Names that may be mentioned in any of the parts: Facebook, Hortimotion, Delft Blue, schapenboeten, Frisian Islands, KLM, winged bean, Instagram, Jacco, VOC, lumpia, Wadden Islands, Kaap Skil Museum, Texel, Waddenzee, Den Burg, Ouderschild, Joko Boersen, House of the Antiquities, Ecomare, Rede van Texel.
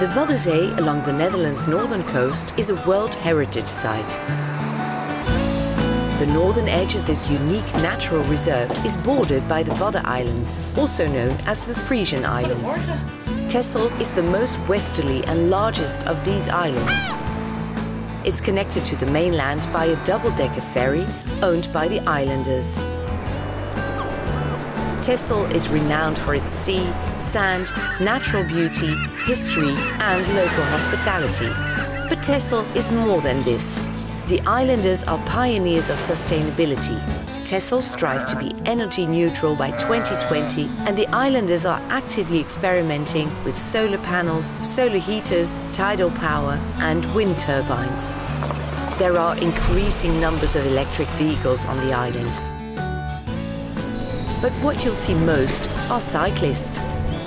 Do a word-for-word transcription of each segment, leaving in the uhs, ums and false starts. The Waddenzee along the Netherlands' northern coast is a World Heritage Site. The northern edge of this unique natural reserve is bordered by the Wadden Islands, also known as the Frisian Islands. Texel is the most westerly and largest of these islands. It's connected to the mainland by a double-decker ferry owned by the islanders. Texel is renowned for its sea, sand, natural beauty, history and local hospitality. But Texel is more than this. The islanders are pioneers of sustainability. Texel strives to be energy neutral by twenty twenty, and the islanders are actively experimenting with solar panels, solar heaters, tidal power and wind turbines. There are increasing numbers of electric vehicles on the island. But what you'll see most are cyclists.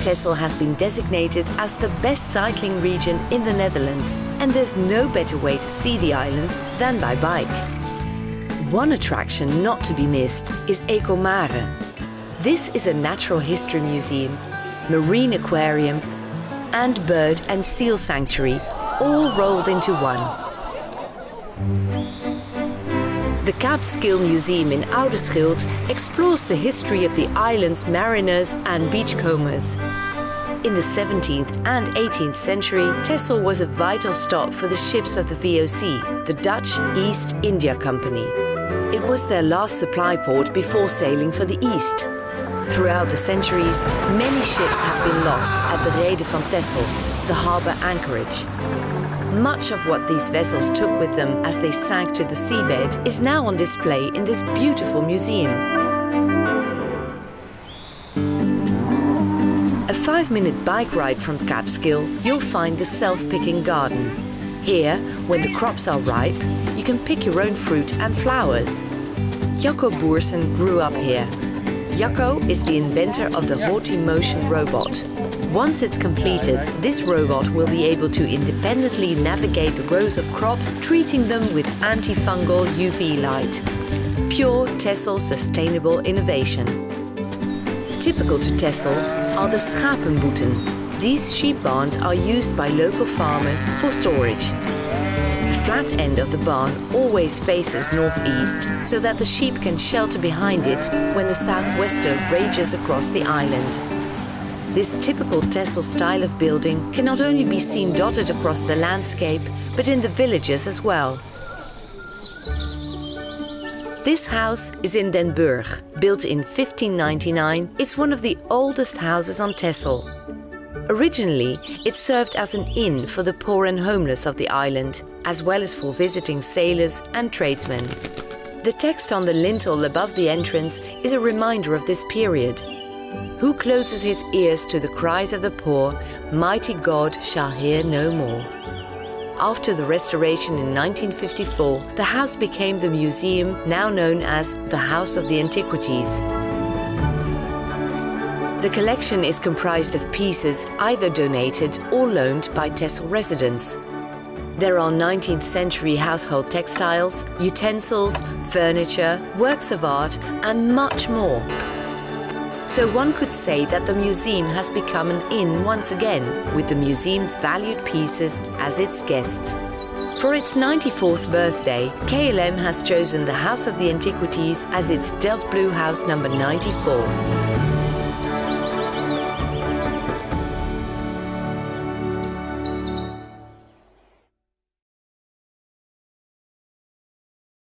Texel has been designated as the best cycling region in the Netherlands, and there's no better way to see the island than by bike. One attraction not to be missed is Ecomare. This is a natural history museum, marine aquarium and bird and seal sanctuary, all rolled into one. The Kaap Skil Museum in Ouderschild explores the history of the island's mariners and beachcombers. In the seventeenth and eighteenth century, Texel was a vital stop for the ships of the V O C, the Dutch East India Company. It was their last supply port before sailing for the East. Throughout the centuries, many ships have been lost at the Rede van Texel, the harbour anchorage. Much of what these vessels took with them as they sank to the seabed is now on display in this beautiful museum. A five-minute bike ride from Kaap Skil, you'll find the self-picking garden. Here, when the crops are ripe, you can pick your own fruit and flowers. Joko Boersen grew up here. Jacco is the inventor of the Hortimotion robot. Once it's completed, this robot will be able to independently navigate the rows of crops, treating them with antifungal U V light. Pure Texel sustainable innovation. Typical to Texel are the schapenboeten. These sheep barns are used by local farmers for storage. The flat end of the barn always faces northeast, so that the sheep can shelter behind it when the southwester rages across the island. This typical Texel style of building can not only be seen dotted across the landscape, but in the villages as well. This house is in Den Burg. Built in fifteen ninety-nine, it's one of the oldest houses on Texel. Originally, it served as an inn for the poor and homeless of the island, as well as for visiting sailors and tradesmen. The text on the lintel above the entrance is a reminder of this period. Who closes his ears to the cries of the poor, mighty God shall hear no more. After the restoration in nineteen fifty-four, the house became the museum now known as the House of the Antiquities. The collection is comprised of pieces either donated or loaned by Texel residents. There are nineteenth century household textiles, utensils, furniture, works of art and much more. So one could say that the museum has become an inn once again, with the museum's valued pieces as its guests. For its ninety-fourth birthday, K L M has chosen the House of the Antiquities as its Delft Blue house number ninety-four.